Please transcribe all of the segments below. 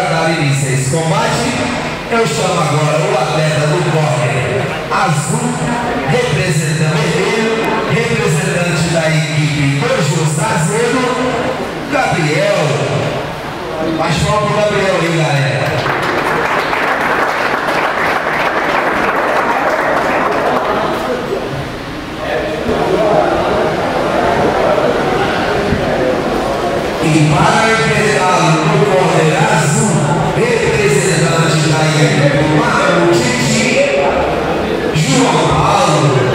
Esse combate, eu chamo agora o atleta do Correio Azul, representante da equipe do José Azedo, Gabriel. Faz palma pro Gabriel aí, galera. E para representá-lo no Correio Azul, representante da equipe do João Paulo.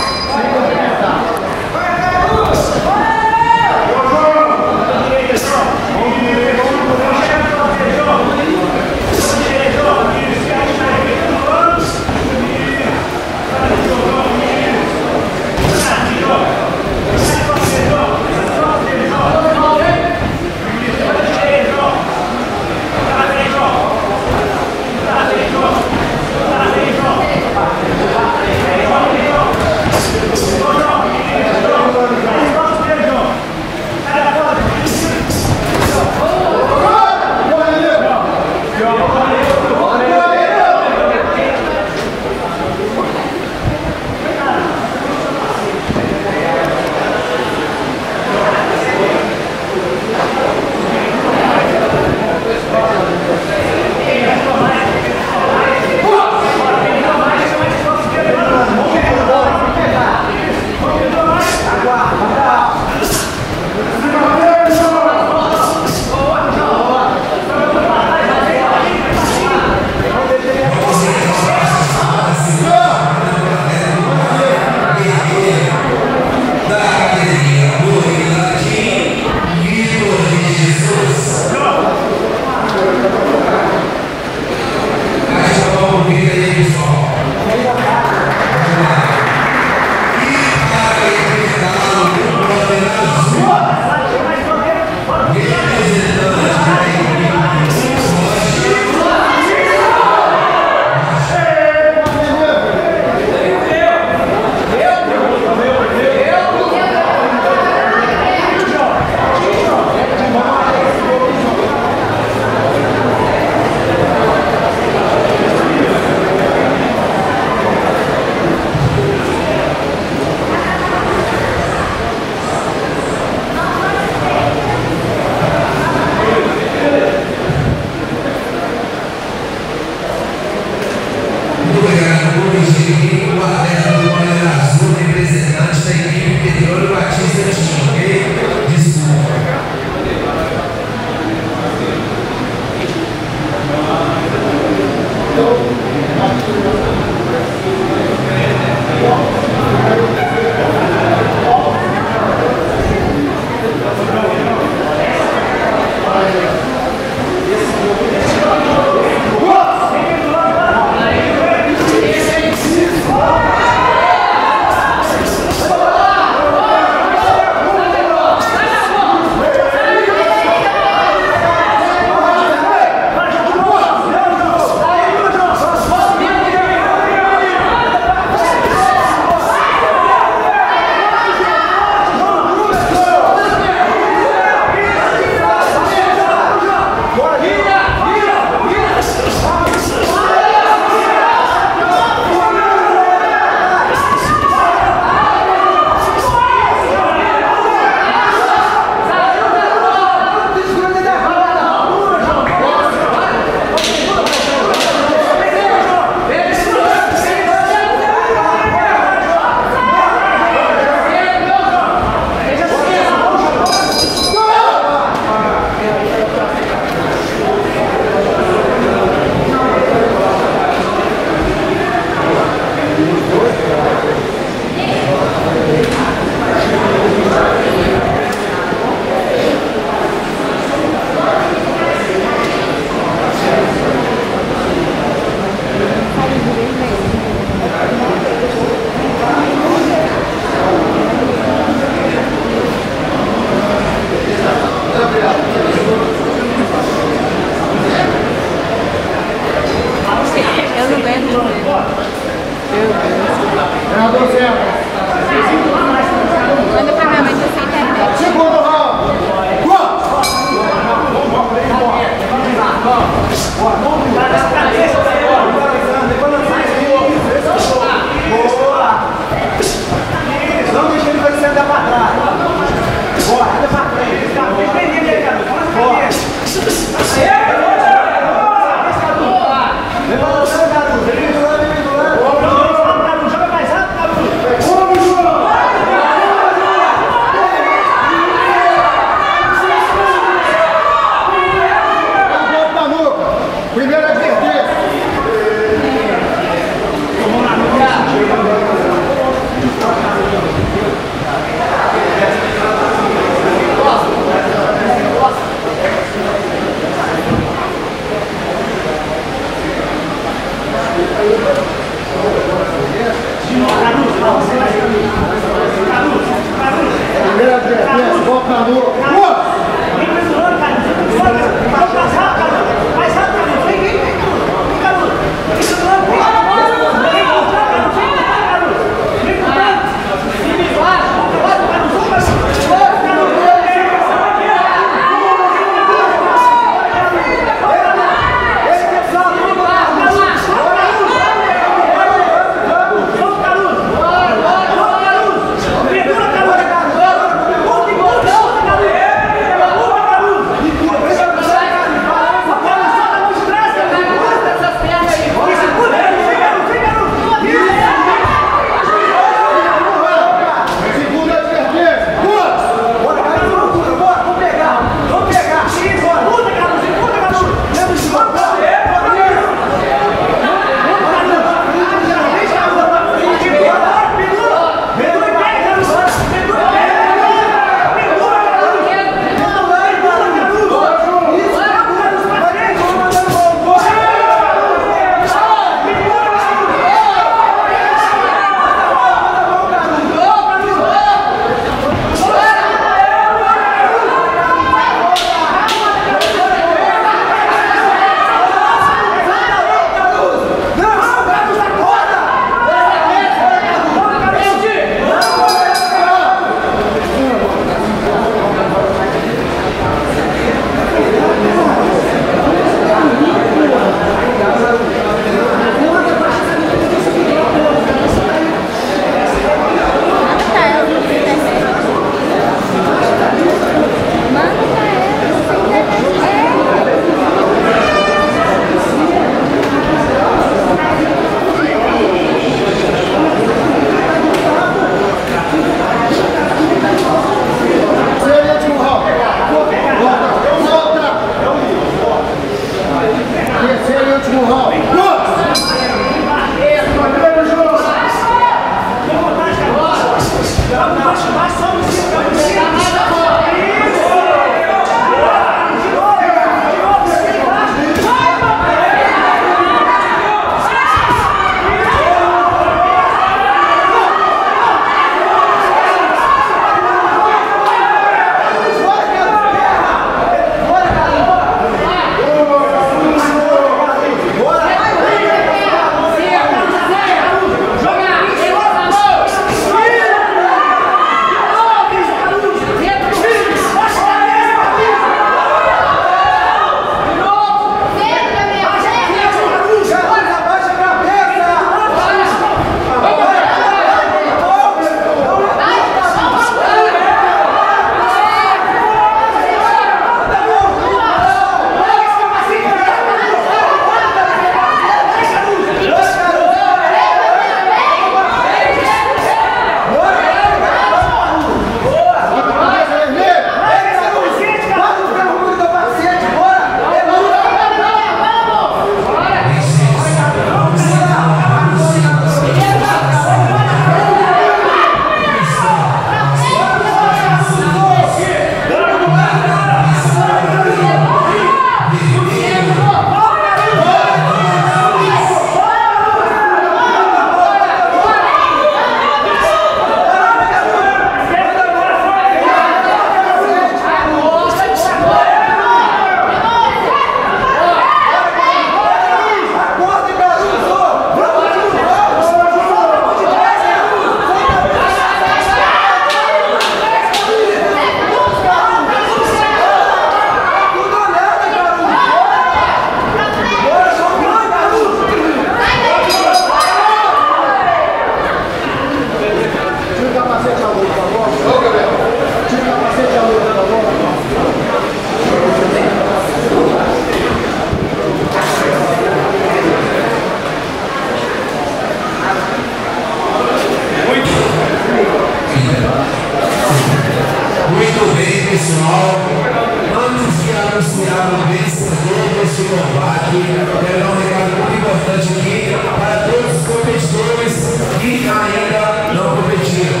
vencedor deste combate. Quero dar um recado muito importante aqui para todos os competidores que ainda não competiram.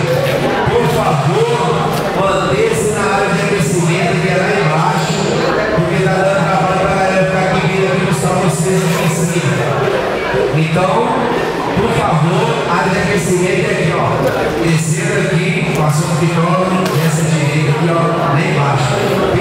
Por favor, mantenha-se na área de aquecimento que é lá embaixo, porque está dando trabalho para a galera ficar aqui vindo aqui no salão de aquecimento. Então, por favor, a área de aquecimento é aqui, ó. Descendo aqui, passando o piloto, desce direito aqui, ó, lá embaixo.